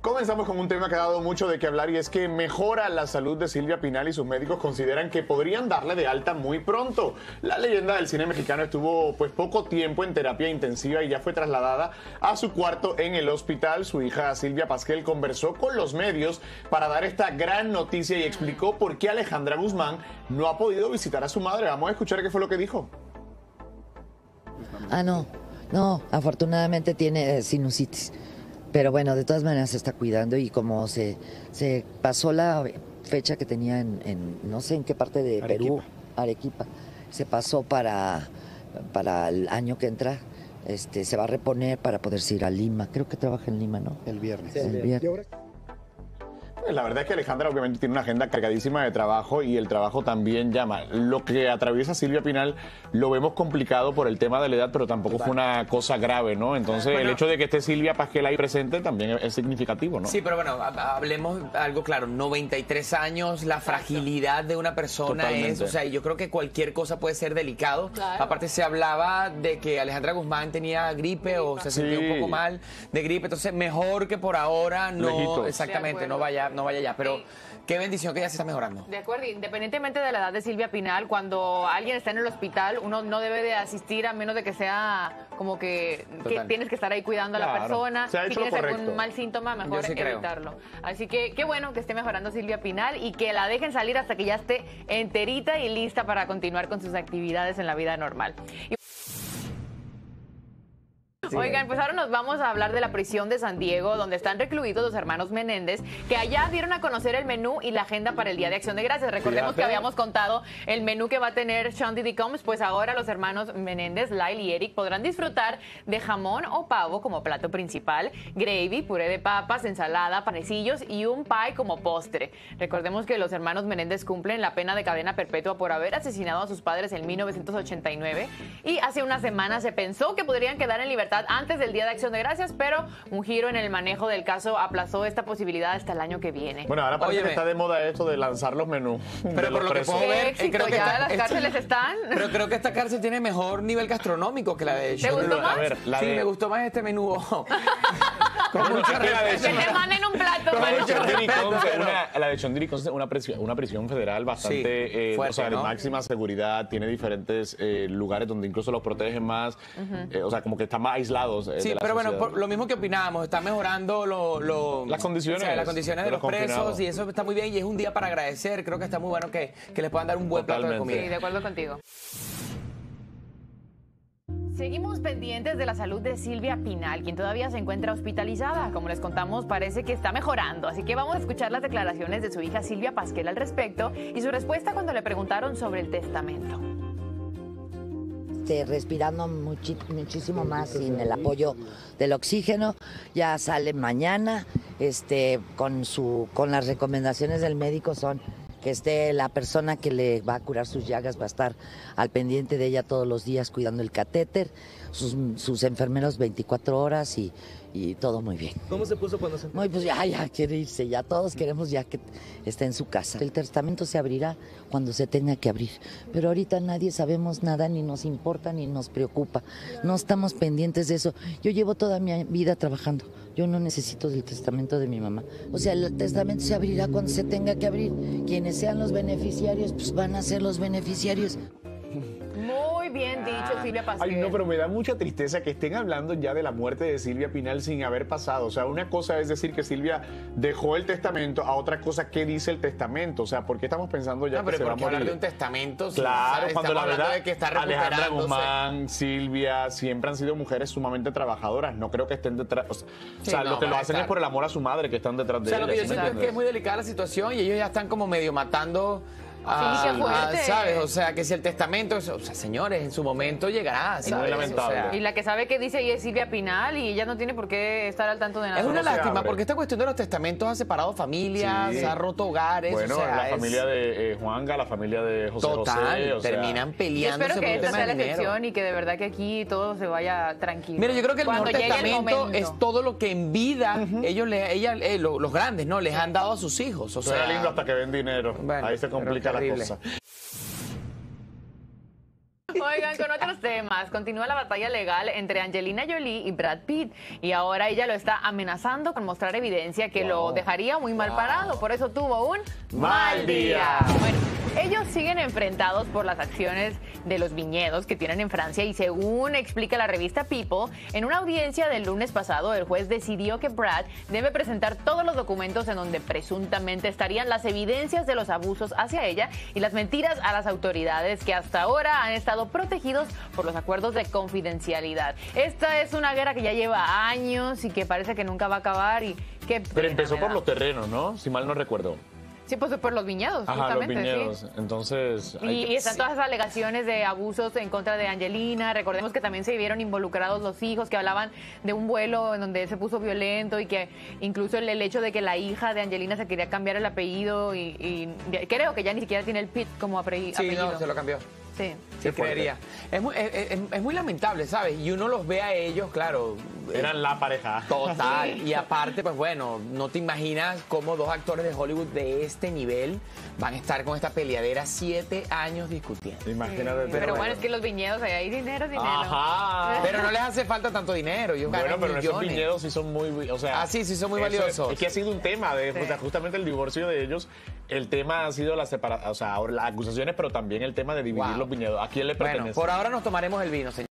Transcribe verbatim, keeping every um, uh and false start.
Comenzamos con un tema que ha dado mucho de qué hablar y es que mejora la salud de Silvia Pinal y sus médicos consideran que podrían darle de alta muy pronto. La leyenda del cine mexicano estuvo pues poco tiempo en terapia intensiva y ya fue trasladada a su cuarto en el hospital. Su hija Silvia Pasquel conversó con los medios para dar esta gran noticia y explicó por qué Alejandra Guzmán no ha podido visitar a su madre. Vamos a escuchar qué fue lo que dijo. Ah, no, no, afortunadamente tiene sinusitis. Pero bueno, de todas maneras se está cuidando y como se, se pasó la fecha que tenía en, en no sé en qué parte de Arequipa. Perú, Arequipa, se pasó para, para el año que entra, este, se va a reponer para poderse ir a Lima. Creo que trabaja en Lima, ¿no? El viernes. Sí, el viernes. El viernes. La verdad es que Alejandra obviamente tiene una agenda cargadísima de trabajo y el trabajo también llama. Lo que atraviesa Silvia Pinal lo vemos complicado por el tema de la edad, pero tampoco fue una cosa grave, ¿no? Entonces, bueno, el hecho de que esté Silvia Pasquel ahí presente también es significativo, ¿no? Sí, pero bueno, hablemos algo claro. noventa y tres años, la fragilidad de una persona. Totalmente. Es... O sea, yo creo que cualquier cosa puede ser delicado. Claro. Aparte, se hablaba de que Alejandra Guzmán tenía gripe, gripe. o se sentía sí. un poco mal de gripe. Entonces, mejor que por ahora no... Lejitos. Exactamente, no vaya... No vaya ya, pero sí. Qué bendición que ya se está mejorando. De acuerdo, independientemente de la edad de Silvia Pinal, cuando alguien está en el hospital, uno no debe de asistir a menos de que sea como que, que tienes que estar ahí cuidando claro. a la persona. Si tienes correcto. algún mal síntoma, mejor sí evitarlo. Creo. Así que qué bueno que esté mejorando Silvia Pinal y que la dejen salir hasta que ya esté enterita y lista para continuar con sus actividades en la vida normal. Y... Sí. Oigan, pues ahora nos vamos a hablar de la prisión de San Diego, donde están recluidos los hermanos Menéndez, que allá dieron a conocer el menú y la agenda para el Día de Acción de Gracias. Recordemos que habíamos contado el menú que va a tener Sean Diddy Combs, pues ahora los hermanos Menéndez, Lyle y Eric podrán disfrutar de jamón o pavo como plato principal, gravy, puré de papas, ensalada, panecillos y un pie como postre. Recordemos que los hermanos Menéndez cumplen la pena de cadena perpetua por haber asesinado a sus padres en mil novecientos ochenta y nueve y hace una semana se pensó que podrían quedar en libertad antes del Día de Acción de Gracias, pero un giro en el manejo del caso aplazó esta posibilidad hasta el año que viene. Bueno, ahora parece Óyeme. que está de moda esto de lanzar los menús. Pero por lo presos. que puedo ver, éxito, creo que ya está, las cárceles están. Pero creo que esta cárcel tiene mejor nivel gastronómico que la de ellos. ¿Te gustó la, más? A ver, la sí, de... me gustó más este menú. Con bueno, mucha es que te manden un plato. La de Sean Diddy Combs es una prisión, una prisión federal bastante sí, eh, fuerte, o sea, ¿no? de máxima seguridad, tiene diferentes eh, lugares donde incluso los protegen más, uh-huh. eh, o sea, como que están más aislados. Eh, sí, pero sociedad. bueno, por lo mismo que opinábamos, está mejorando lo, lo, las condiciones, o sea, las condiciones de los, los presos y eso está muy bien y es un día para agradecer. Creo que está muy bueno que, que les puedan dar un buen Totalmente. plato de comida. Sí, de acuerdo contigo. Seguimos pendientes de la salud de Silvia Pinal, quien todavía se encuentra hospitalizada. Como les contamos, parece que está mejorando. Así que vamos a escuchar las declaraciones de su hija Silvia Pasquel al respecto y su respuesta cuando le preguntaron sobre el testamento. Este, respirando muchísimo más sin el apoyo del oxígeno. Ya sale mañana. Este, con, su, con las recomendaciones del médico son... que esté la persona que le va a curar sus llagas, va a estar al pendiente de ella todos los días cuidando el catéter, sus, sus enfermeros veinticuatro horas y, y todo muy bien. ¿Cómo se puso cuando se...? Muy, pues ya, ya quiere irse, ya todos queremos ya que esté en su casa. El testamento se abrirá cuando se tenga que abrir, pero ahorita nadie sabemos nada, ni nos importa, ni nos preocupa, no estamos pendientes de eso. Yo llevo toda mi vida trabajando. Yo no necesito del testamento de mi mamá. O sea, el testamento se abrirá cuando se tenga que abrir. Quienes sean los beneficiarios, pues van a ser los beneficiarios. Muy bien dicho, Silvia Pasquel. Ay, no, pero me da mucha tristeza que estén hablando ya de la muerte de Silvia Pinal sin haber pasado. O sea, una cosa es decir que Silvia dejó el testamento, a otra cosa, ¿qué dice el testamento? O sea, ¿por qué estamos pensando ya no, que pero se va a morir? Hablar de un testamento, si claro, no cuando la verdad es que está Alejandra Guzmán, Silvia, siempre han sido mujeres sumamente trabajadoras. No creo que estén detrás. O sea, sí, o sea no, lo que lo hacen estar. es por el amor a su madre que están detrás de ella. O sea, lo que yo siento es que es muy delicada la situación y ellos ya están como medio matando... Ah, sí, qué fuerte. ¿Sabes? O sea, que si el testamento, es, o sea, señores, en su momento llegará, ¿sabes? Muy lamentable. O sea, y la que sabe qué dice ahí es Silvia Pinal y ella no tiene por qué estar al tanto de nada. Es una lástima porque esta cuestión de los testamentos ha separado familias, sí. ha roto hogares. Bueno, o sea, la es... familia de eh, Juanga, la familia de José Rosell, o sea... terminan peleándose. Yo espero que esta sea la excepción y que de verdad que aquí todo se vaya tranquilo. Mira, yo creo que el Cuando mejor testamento el es todo lo que en vida uh-huh. ellos, le, ella, eh, lo, los grandes, ¿no? Les han dado a sus hijos. O sea, era lindo hasta que ven dinero. Bueno, ahí se complica. Terrible. La cosa. Oigan, con otros temas, continúa la batalla legal entre Angelina Jolie y Brad Pitt, y ahora ella lo está amenazando con mostrar evidencia que wow. lo dejaría muy mal wow. parado, por eso tuvo un mal día. Bueno, ellos siguen enfrentados por las acciones de los viñedos que tienen en Francia, y según explica la revista People, en una audiencia del lunes pasado el juez decidió que Brad debe presentar todos los documentos en donde presuntamente estarían las evidencias de los abusos hacia ella y las mentiras a las autoridades que hasta ahora han estado protegidos por los acuerdos de confidencialidad. Esta es una guerra que ya lleva años y que parece que nunca va a acabar. Y qué pena. Pero empezó por los terrenos, ¿no? Si mal no recuerdo. Sí, pues por los viñedos, Ajá, justamente. Los viñedos. ¿Sí? Entonces, hay... Y están todas esas alegaciones de abusos en contra de Angelina. Recordemos que también se vieron involucrados los hijos, que hablaban de un vuelo en donde él se puso violento, y que incluso el, el hecho de que la hija de Angelina se quería cambiar el apellido y, y creo que ya ni siquiera tiene el Pitt como apellido. Sí, no, se lo cambió. Sí, sí creería. Es muy, es, es muy lamentable, ¿sabes? Y uno los ve a ellos, claro. Eran la pareja. Total. Sí. Y aparte, pues bueno, no te imaginas cómo dos actores de Hollywood de este nivel van a estar con esta peleadera siete años discutiendo. Imagínate. Sí. Pero, pero bueno, es que los viñedos, ahí hay dinero, dinero. Ajá. Pero no les hace falta tanto dinero. Ellos bueno, ganan pero millones. Esos viñedos sí son muy... O sea, ah, sí, sí son muy valiosos. Es, es que ha sido un tema, de, sí. o sea, justamente el divorcio de ellos, el tema ha sido la separa, o sea, las acusaciones, pero también el tema de dividir wow. los viñedos. ¿A quién le pertenece? Bueno, por ahora nos tomaremos el vino, señor.